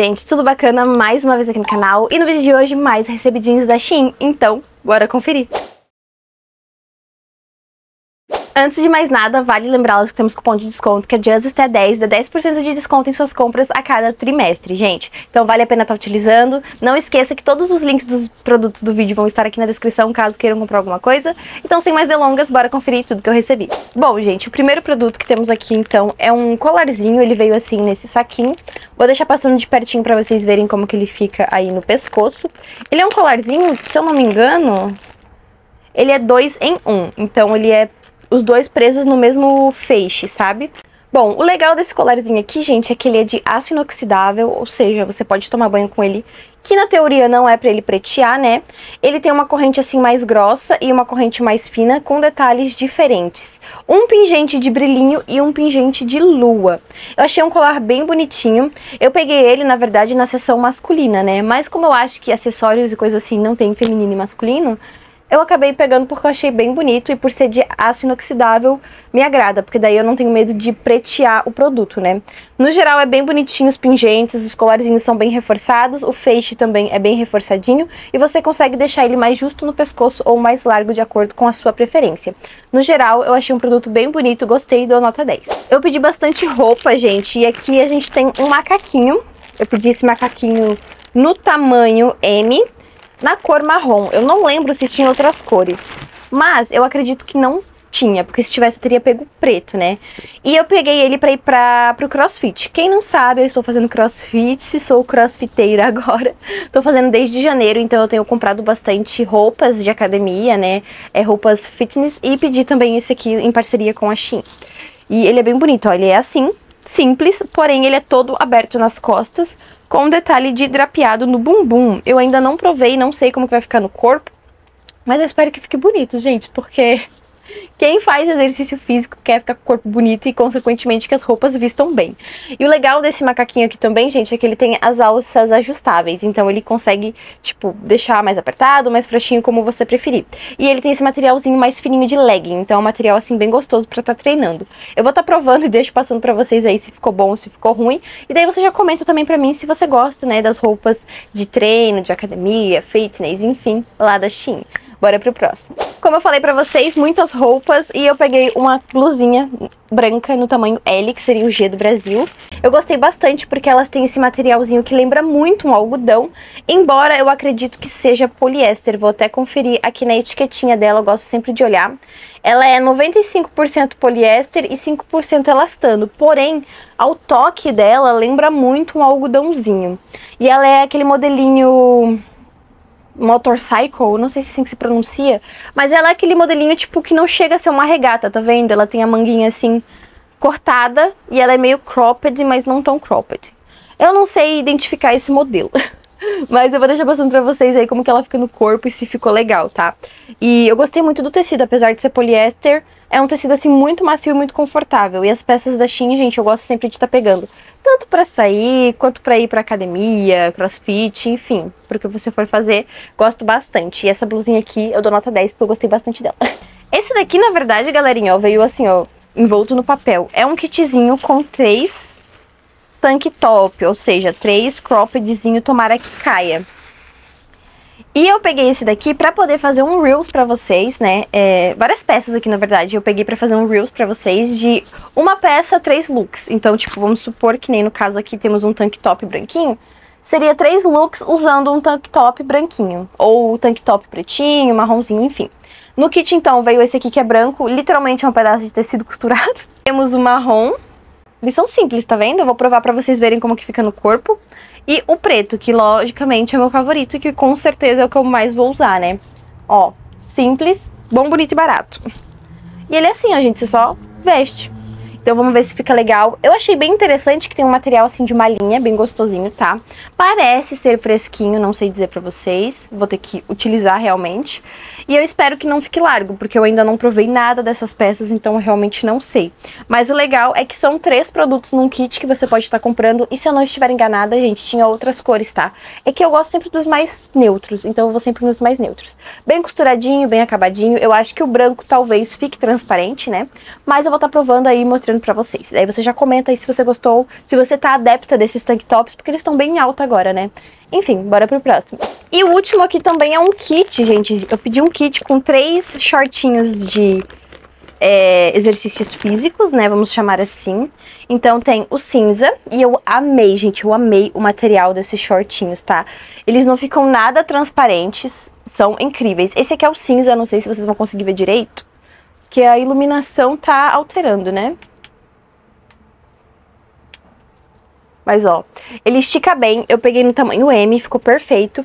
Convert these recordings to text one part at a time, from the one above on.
gente, tudo bacana? Mais uma vez aqui no canal. E no vídeo de hoje, mais recebidinhos da Shein. Então, bora conferir! Antes de mais nada, vale lembrá-los que temos cupom de desconto, que é JustSteh 10, dá 10% de desconto em suas compras a cada trimestre, gente. Então vale a pena estar utilizando. Não esqueça que todos os links dos produtos do vídeo vão estar aqui na descrição, caso queiram comprar alguma coisa. Então, sem mais delongas, bora conferir tudo que eu recebi. Bom, gente, o primeiro produto que temos aqui, então, é um colarzinho. Ele veio assim, nesse saquinho. Vou deixar passando de pertinho pra vocês verem como que ele fica aí no pescoço. Ele é um colarzinho, se eu não me engano, ele é 2 em 1. Então, ele é os dois presos no mesmo feixe, sabe? Bom, o legal desse colarzinho aqui, gente, é que ele é de aço inoxidável, ou seja, você pode tomar banho com ele, que na teoria não é pra ele pretear, né? Ele tem uma corrente assim mais grossa e uma corrente mais fina, com detalhes diferentes. Um pingente de brilhinho e um pingente de lua. Eu achei um colar bem bonitinho. Eu peguei ele, na verdade, na seção masculina, né? Mas como eu acho que acessórios e coisas assim não tem feminino e masculino, eu acabei pegando porque eu achei bem bonito e por ser de aço inoxidável me agrada, porque daí eu não tenho medo de pretear o produto, né? No geral é bem bonitinho os pingentes, os colarzinhos são bem reforçados, o feixe também é bem reforçadinho e você consegue deixar ele mais justo no pescoço ou mais largo de acordo com a sua preferência. No geral eu achei um produto bem bonito, gostei e dou nota 10. Eu pedi bastante roupa, gente, e aqui a gente tem um macaquinho. Eu pedi esse macaquinho no tamanho M, na cor marrom. Eu não lembro se tinha outras cores, mas eu acredito que não tinha, porque se tivesse eu teria pego preto, né? E eu peguei ele pra ir pro crossfit. Quem não sabe, eu estou fazendo crossfit, sou crossfiteira agora. Tô fazendo desde janeiro, então eu tenho comprado bastante roupas de academia, né? Roupas fitness, e pedi também esse aqui em parceria com a Shein. E ele é bem bonito, ó, ele é assim, simples, porém ele é todo aberto nas costas, com um detalhe de drapeado no bumbum. Eu ainda não provei, não sei como que vai ficar no corpo, mas eu espero que fique bonito, gente, porque quem faz exercício físico quer ficar com o corpo bonito e, consequentemente, que as roupas vistam bem. E o legal desse macaquinho aqui também, gente, é que ele tem as alças ajustáveis. Então, ele consegue, tipo, deixar mais apertado, mais frouxinho, como você preferir. E ele tem esse materialzinho mais fininho de legging. Então, é um material, assim, bem gostoso pra estar treinando. Eu vou estar provando e deixo passando pra vocês aí se ficou bom ou se ficou ruim. E daí você já comenta também pra mim se você gosta, né, das roupas de treino, de academia, fitness, enfim, lá da Shein. Bora pro próximo. Como eu falei pra vocês, muitas roupas, e eu peguei uma blusinha branca no tamanho L, que seria o G do Brasil. Eu gostei bastante porque elas têm esse materialzinho que lembra muito um algodão, embora eu acredito que seja poliéster. Vou até conferir aqui na etiquetinha dela, eu gosto sempre de olhar. Ela é 95% poliéster e 5% elastano, porém, ao toque dela, lembra muito um algodãozinho. E ela é aquele modelinho motorcycle, não sei se é assim que se pronuncia, mas ela é aquele modelinho tipo que não chega a ser uma regata, tá vendo? Ela tem a manguinha assim cortada e ela é meio cropped, mas não tão cropped. Eu não sei identificar esse modelo, mas eu vou deixar passando pra vocês aí como que ela fica no corpo e se ficou legal, tá? E eu gostei muito do tecido, apesar de ser poliéster, é um tecido assim muito macio e muito confortável. E as peças da Shein, gente, eu gosto sempre de estar pegando, tanto pra sair, quanto pra ir pra academia, crossfit, enfim, pro que você for fazer, gosto bastante. E essa blusinha aqui eu dou nota 10 porque eu gostei bastante dela. Esse daqui, na verdade, galerinha, ó, veio assim, ó, envolto no papel. É um kitzinho com 3 tank top, ou seja, 3 croppedzinho, tomara que caia. E eu peguei esse daqui pra poder fazer um Reels pra vocês, né? Várias peças aqui, na verdade, eu peguei pra fazer um Reels pra vocês de uma peça, 3 looks. Então, tipo, vamos supor que nem no caso aqui temos um tank top branquinho. Seria 3 looks usando um tank top branquinho. Ou tank top pretinho, marronzinho, enfim. No kit, então, veio esse aqui que é branco. Literalmente é um pedaço de tecido costurado. Temos o marrom. Eles são simples, tá vendo? Eu vou provar pra vocês verem como que fica no corpo. E o preto, que logicamente é meu favorito e que com certeza é o que eu mais vou usar, né? Ó, simples, bom, bonito e barato. E ele é assim, ó, gente, você só veste. Então vamos ver se fica legal. Eu achei bem interessante que tem um material assim de malhinha, bem gostosinho, tá? Parece ser fresquinho, não sei dizer pra vocês. Vou ter que utilizar realmente. E eu espero que não fique largo, porque eu ainda não provei nada dessas peças, então eu realmente não sei. Mas o legal é que são 3 produtos num kit que você pode estar comprando. E se eu não estiver enganada, gente, tinha outras cores, tá? É que eu gosto sempre dos mais neutros, então eu vou sempre nos mais neutros. Bem costuradinho, bem acabadinho. Eu acho que o branco talvez fique transparente, né? Mas eu vou estar provando aí e mostrando pra vocês. Aí você já comenta aí se você gostou, se você tá adepta desses tank tops, porque eles estão bem em alta agora, né? Enfim, bora pro próximo. E o último aqui também é um kit, gente. Eu pedi um kit com 3 shortinhos de exercícios físicos, né? Vamos chamar assim. Então tem o cinza. E eu amei, gente. Eu amei o material desses shortinhos, tá? Eles não ficam nada transparentes. São incríveis. Esse aqui é o cinza. Não sei se vocês vão conseguir ver direito, porque a iluminação tá alterando, né? Mas ó, ele estica bem, eu peguei no tamanho M, ficou perfeito.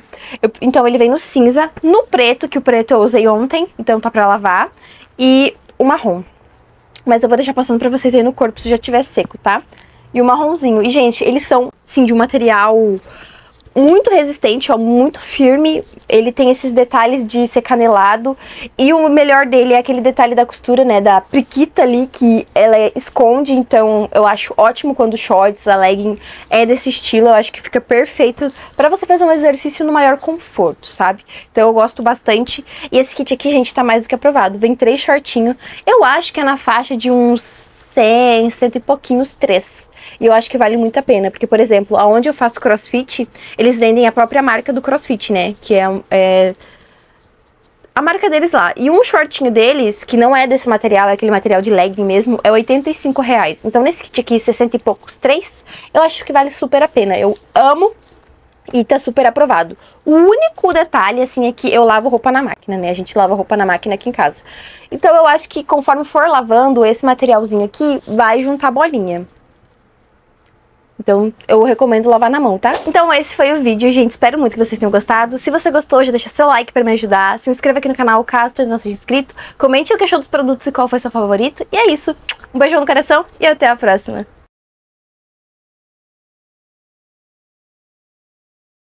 Então ele vem no cinza, no preto, que o preto eu usei ontem, então tá pra lavar, e o marrom. Mas eu vou deixar passando pra vocês aí no corpo se já tiver seco, tá? E o marronzinho. E gente, eles são, sim, de um material muito resistente, ó, muito firme. Ele tem esses detalhes de ser canelado. E o melhor dele é aquele detalhe da costura, né, da priquita ali, que ela esconde. Então eu acho ótimo quando shorts, a legging é desse estilo. Eu acho que fica perfeito pra você fazer um exercício no maior conforto, sabe? Então eu gosto bastante. E esse kit aqui, gente, tá mais do que aprovado. Vem 3 shortinhos. Eu acho que é na faixa de uns 100, 100 e pouquinhos, 3. E eu acho que vale muito a pena, porque, por exemplo, aonde eu faço crossfit, eles vendem a própria marca do crossfit, né? Que é a marca deles lá. E um shortinho deles, que não é desse material, é aquele material de legging mesmo, é R$85. Então, nesse kit aqui, 60 e poucos, 3, eu acho que vale super a pena. Eu amo e tá super aprovado. O único detalhe, assim, é que eu lavo roupa na máquina, né? A gente lava roupa na máquina aqui em casa. Então eu acho que conforme for lavando, esse materialzinho aqui vai juntar bolinha. Então eu recomendo lavar na mão, tá? Então esse foi o vídeo, gente. Espero muito que vocês tenham gostado. Se você gostou, já deixa seu like pra me ajudar. Se inscreva aqui no canal caso ainda não seja inscrito. Comente o que achou dos produtos e qual foi seu favorito. E é isso. Um beijão no coração e até a próxima.